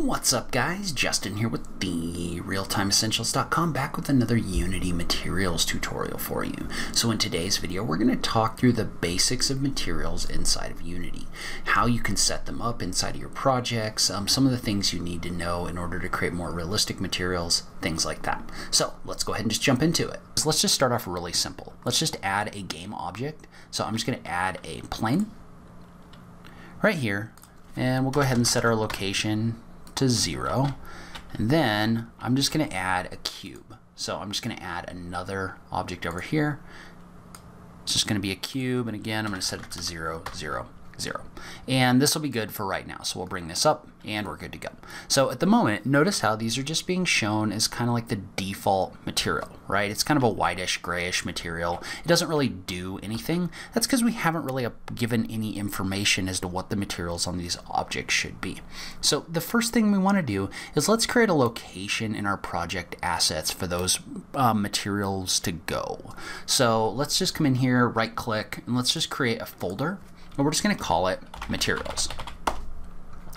What's up, guys? Justin here with the realtimeessentials.com, back with another Unity materials tutorial for you. So in today's video, we're going to talk through the basics of materials inside of Unity, how you can set them up inside of your projects, some of the things you need to know in order to create more realistic materials, things like that. So let's go ahead and just jump into it. So let's just start off really simple. Let's just add a game object. So I'm just going to add a plane right here, and we'll go ahead and set our location to 0, and then I'm just going to add a cube. So I'm just going to add another object over here. It's just going to be a cube, and again I'm going to set it to 0, 0, 0, and this will be good for right now. So we'll bring this up and we're good to go. So at the moment, notice how these are just being shown as kind of like the default material, right? It's kind of a whitish, grayish material. It doesn't really do anything. That's because we haven't really given any information as to what the materials on these objects should be. So the first thing we want to do is let's create a location in our project assets for those materials to go. So let's just come in here, right click, and let's just create a folder, and we're just going to call it materials.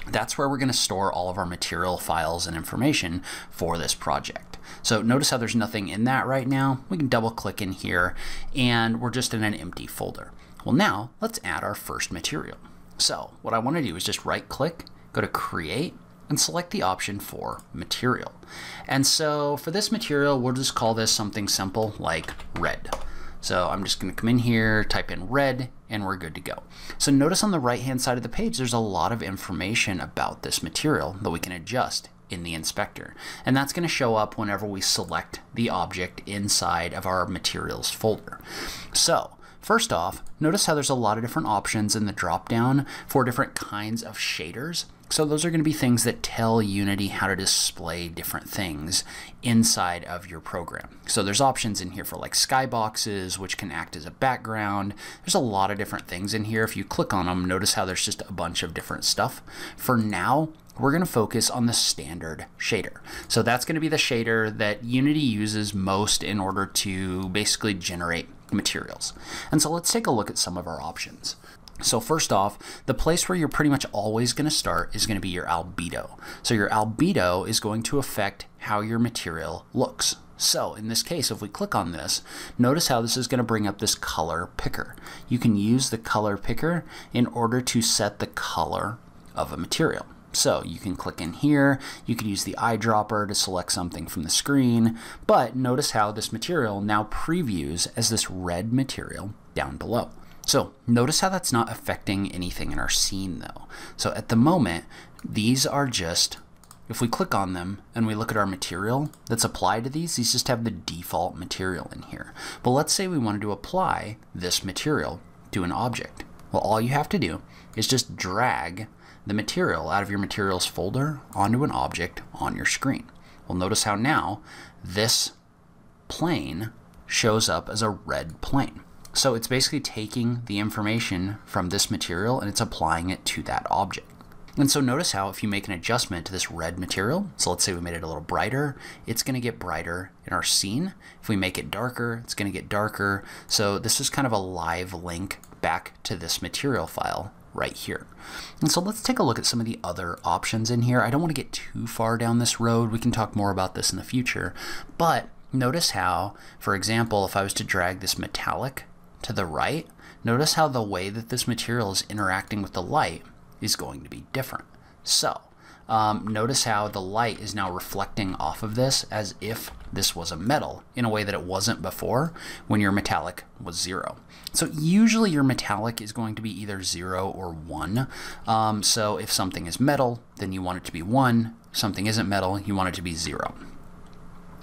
That's where we're going to store all of our material files and information for this project. So notice how there's nothing in that right now. We can double click in here and we're just in an empty folder. Well, now let's add our first material. So what I want to do is just right click, go to create, and select the option for material. And so for this material, we'll just call this something simple like red. So I'm just going to come in here, type in red, and we're good to go. So notice on the right hand side of the page, there's a lot of information about this material that we can adjust in the inspector. And that's going to show up whenever we select the object inside of our materials folder. So first off, notice how there's a lot of different options in the drop down for different kinds of shaders. So those are going to be things that tell Unity how to display different things inside of your program. So there's options in here for like skyboxes, which can act as a background. There's a lot of different things in here. If you click on them, notice how there's just a bunch of different stuff. For now, we're going to focus on the standard shader. So that's going to be the shader that Unity uses most in order to basically generate materials. And so let's take a look at some of our options. So first off, the place where you're pretty much always going to start is going to be your albedo. So your albedo is going to affect how your material looks. So in this case, if we click on this, notice how this is going to bring up this color picker. You can use the color picker in order to set the color of a material. So you can click in here, you can use the eyedropper to select something from the screen, but notice how this material now previews as this red material down below. So notice how that's not affecting anything in our scene though. So at the moment, these are just, if we click on them and we look at our material that's applied to these just have the default material in here. But let's say we wanted to apply this material to an object. Well, all you have to do is just drag the material out of your materials folder onto an object on your screen. Well, notice how now this plane shows up as a red plane. So it's basically taking the information from this material and it's applying it to that object. And so notice how if you make an adjustment to this red material, so let's say we made it a little brighter, it's going to get brighter in our scene. If we make it darker, it's going to get darker. So this is kind of a live link back to this material file right here. And so let's take a look at some of the other options in here. I don't want to get too far down this road. We can talk more about this in the future, but notice how, for example, if I was to drag this metallic to the right, notice how the way that this material is interacting with the light is going to be different. So notice how the light is now reflecting off of this as if this was a metal in a way that it wasn't before when your metallic was 0. So usually your metallic is going to be either 0 or 1. So if something is metal, then you want it to be 1. If something isn't metal, you want it to be 0.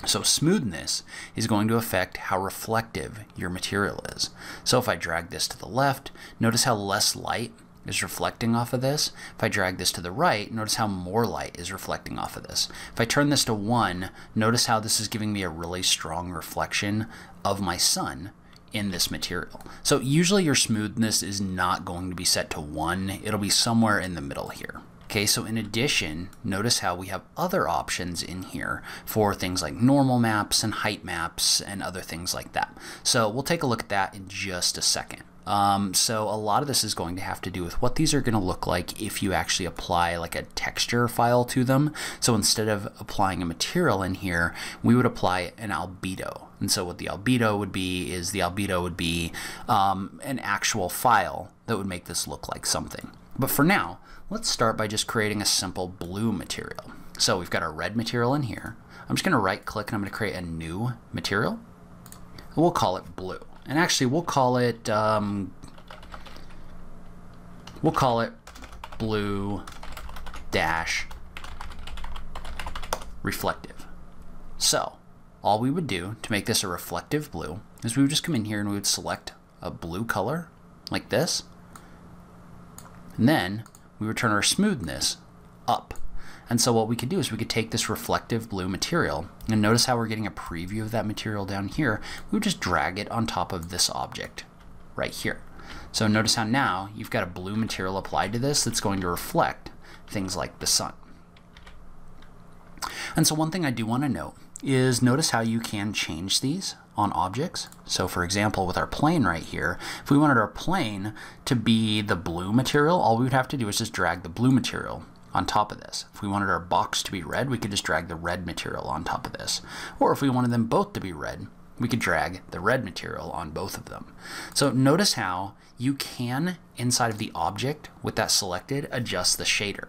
So smoothness is going to affect how reflective your material is. So if I drag this to the left, notice how less light is reflecting off of this. If I drag this to the right, notice how more light is reflecting off of this. If I turn this to 1, notice how this is giving me a really strong reflection of my sun in this material. So usually your smoothness is not going to be set to 1. It'll be somewhere in the middle here. Okay, so in addition, notice how we have other options in here for things like normal maps and height maps and other things like that. So we'll take a look at that in just a second. So a lot of this is going to have to do with what these are going to look like if you actually apply like a texture file to them. So instead of applying a material in here, we would apply an albedo. And so what the albedo would be is the albedo would be an actual file that would make this look like something. But for now, let's start by just creating a simple blue material. So we've got our red material in here. I'm just going to right click and I'm going to create a new material. We'll call it blue. And actually we'll call it blue dash reflective. So all we would do to make this a reflective blue is we would just come in here and we would select a blue color like this. And then we would turn our smoothness up. And so what we could do is we could take this reflective blue material, and notice how we're getting a preview of that material down here. We would just drag it on top of this object right here. So notice how now you've got a blue material applied to this that's going to reflect things like the sun. And so one thing I do want to note is notice how you can change these on objects. So for example, with our plane right here, if we wanted our plane to be the blue material, all we would have to do is just drag the blue material on top of this. If we wanted our box to be red, we could just drag the red material on top of this. Or if we wanted them both to be red, we could drag the red material on both of them. So notice how you can, inside of the object with that selected, adjust the shader.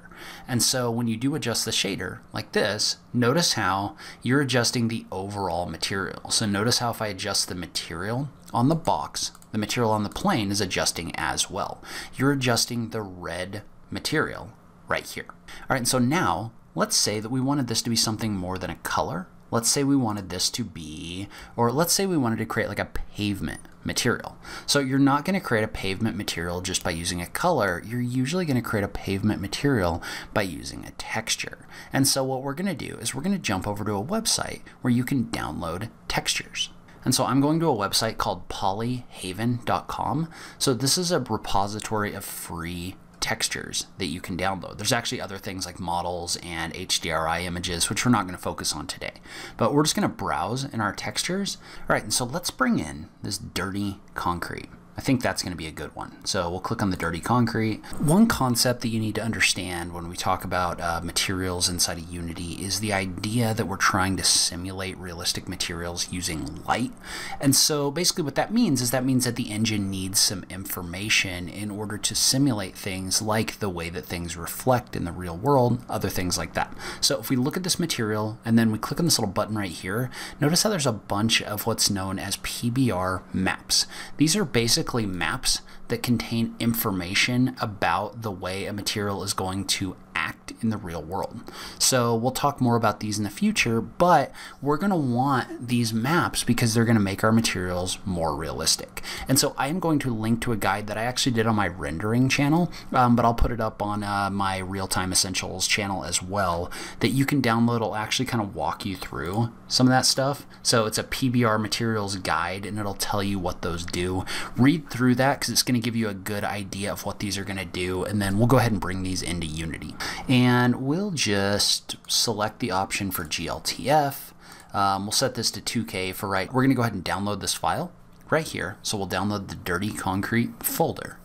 And so when you do adjust the shader like this, notice how you're adjusting the overall material. So notice how if I adjust the material on the box, the material on the plane is adjusting as well. You're adjusting the red material right here. All right, and so now let's say that we wanted this to be something more than a color. Let's say we wanted this to be, or let's say we wanted to create like a pavement material. So you're not going to create a pavement material just by using a color. You're usually going to create a pavement material by using a texture. And so what we're going to do is we're going to jump over to a website where you can download textures. And so I'm going to a website called polyhaven.com. So this is a repository of free textures that you can download. There's actually other things like models and HDRI images, which we're not going to focus on today, but we're just going to browse in our textures. All right, and so let's bring in this dirty concrete. I think that's going to be a good one. So we'll click on the dirty concrete. One concept that you need to understand when we talk about materials inside of Unity is the idea that we're trying to simulate realistic materials using light. And so basically what that means is that means that the engine needs some information in order to simulate things like the way that things reflect in the real world, other things like that. So if we look at this material and then we click on this little button right here, notice how there's a bunch of what's known as PBR maps. These are basically maps that contain information about the way a material is going to act in the real world. So we'll talk more about these in the future, but we're going to want these maps because they're going to make our materials more realistic. And so I am going to link to a guide that I actually did on my rendering channel, but I'll put it up on my Real-Time Essentials channel as well, that you can download. It'll actually kind of walk you through some of that stuff. So it's a PBR materials guide, and it'll tell you what those do. Read through that because it's going to give you a good idea of what these are going to do, and then we'll go ahead and bring these into Unity. And we'll just select the option for GLTF. We'll set this to 2K for right. We're going to go ahead and download this file right here. So we'll download the dirty concrete folder.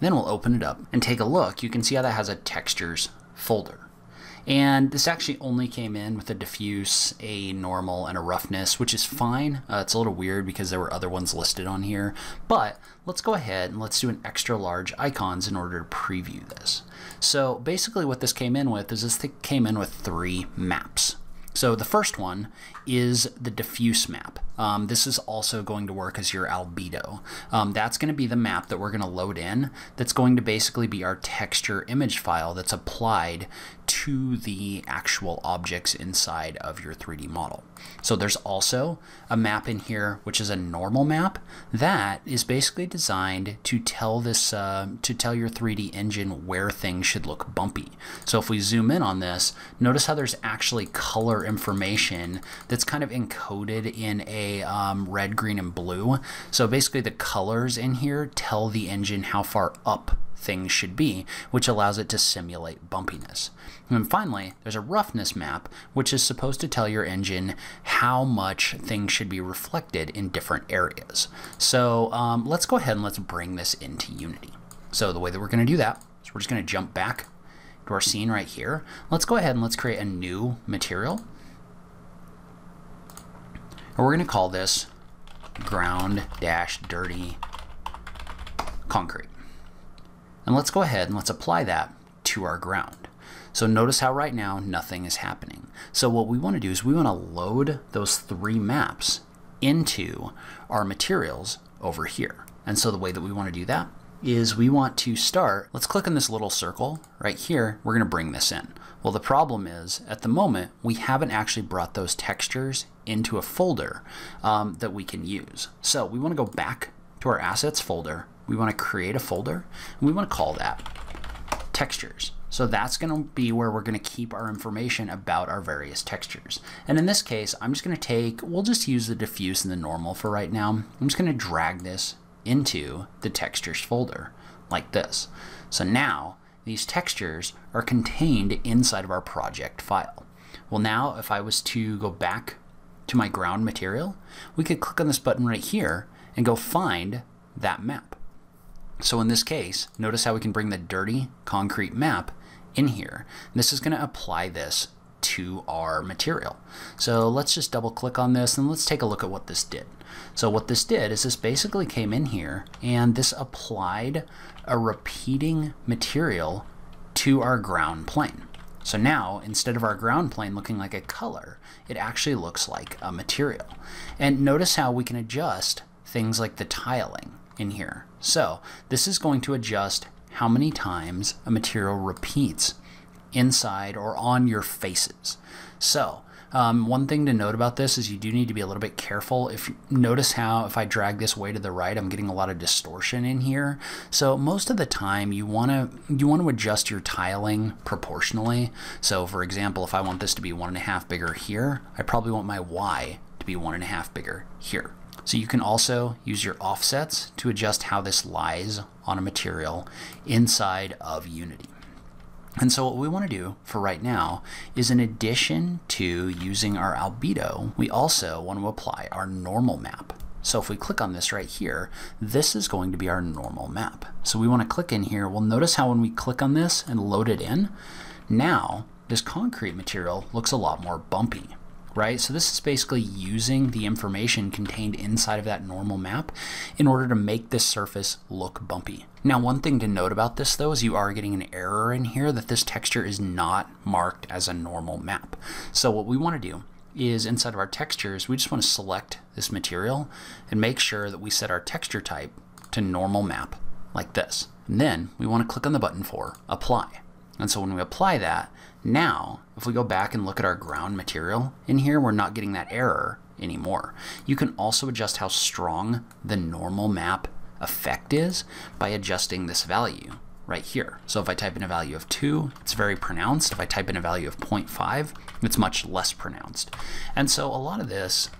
Then we'll open it up and take a look. You can see how that has a textures folder. And this actually only came in with a diffuse, a normal, and a roughness, which is fine. It's a little weird because there were other ones listed on here, but let's go ahead and let's do an extra large icons in order to preview this. So basically what this came in with is this came in with 3 maps. So the first one is the diffuse map. This is also going to work as your albedo. That's going to be the map that we're going to load in. That's going to basically be our texture image file that's applied to the actual objects inside of your 3D model. So there's also a map in here, which is a normal map that is basically designed to tell this, to tell your 3D engine where things should look bumpy. So if we zoom in on this, notice how there's actually color information that's kind of encoded in a red, green, and blue. So basically the colors in here tell the engine how far up things should be, which allows it to simulate bumpiness. And finally, there's a roughness map, which is supposed to tell your engine how much things should be reflected in different areas. So let's go ahead and let's bring this into Unity. So the way that we're going to do that is we're just going to jump back to our scene right here. Let's go ahead and let's create a new material. And we're going to call this ground-dirty concrete. And let's go ahead and let's apply that to our ground. So notice how right now nothing is happening. So what we want to do is we want to load those three maps into our materials over here. And so the way that we want to do that is we want to start, let's click on this little circle right here. We're going to bring this in. Well, the problem is at the moment we haven't actually brought those textures into a folder that we can use. So we want to go back to our assets folder. We want to create a folder and we want to call that textures. So that's going to be where we're going to keep our information about our various textures. And in this case, I'm just going to take, we'll just use the diffuse and the normal for right now. I'm just going to drag this into the textures folder like this. So now these textures are contained inside of our project file. Well, now if I was to go back to my ground material, we could click on this button right here and go find that map. So in this case, notice how we can bring the dirty concrete map in here. This is going to apply this to our material. So let's just double click on this and let's take a look at what this did. So what this did is this basically came in here and this applied a repeating material to our ground plane. So now instead of our ground plane looking like a color, it actually looks like a material. And notice how we can adjust things like the tiling in here. So this is going to adjust how many times a material repeats inside or on your faces. So one thing to note about this is you do need to be a little bit careful. If you notice how if I drag this way to the right, I'm getting a lot of distortion in here. So most of the time you want to adjust your tiling proportionally. So for example, if I want this to be 1.5 bigger here, I probably want my Y to be 1.5 bigger here. So you can also use your offsets to adjust how this lies on a material inside of Unity. And so what we want to do for right now is in addition to using our albedo, we also want to apply our normal map. So if we click on this right here, this is going to be our normal map. So we want to click in here. Well, notice how when we click on this and load it in, now this concrete material looks a lot more bumpy, right? So this is basically using the information contained inside of that normal map in order to make this surface look bumpy. Now, one thing to note about this though, is you are getting an error in here that this texture is not marked as a normal map. So what we want to do is inside of our textures, we just want to select this material and make sure that we set our texture type to normal map like this. And then we want to click on the button for apply. And so when we apply that, now if we go back and look at our ground material in here, we're not getting that error anymore. You can also adjust how strong the normal map effect is by adjusting this value right here. So if I type in a value of 2, it's very pronounced. If I type in a value of 0.5, it's much less pronounced. And so a lot of this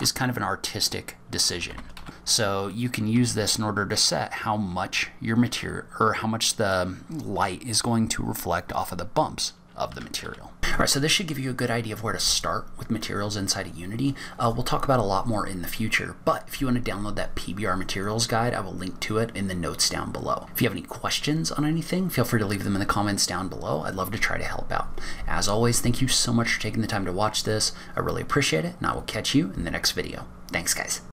is kind of an artistic decision. So you can use this in order to set how much your material or how much the light is going to reflect off of the bumps of the material. All right, so this should give you a good idea of where to start with materials inside of Unity. We'll talk about a lot more in the future, but if you want to download that PBR materials guide, I will link to it in the notes down below. If you have any questions on anything, feel free to leave them in the comments down below. I'd love to try to help out. As always, thank you so much for taking the time to watch this. I really appreciate it, and I will catch you in the next video. Thanks, guys.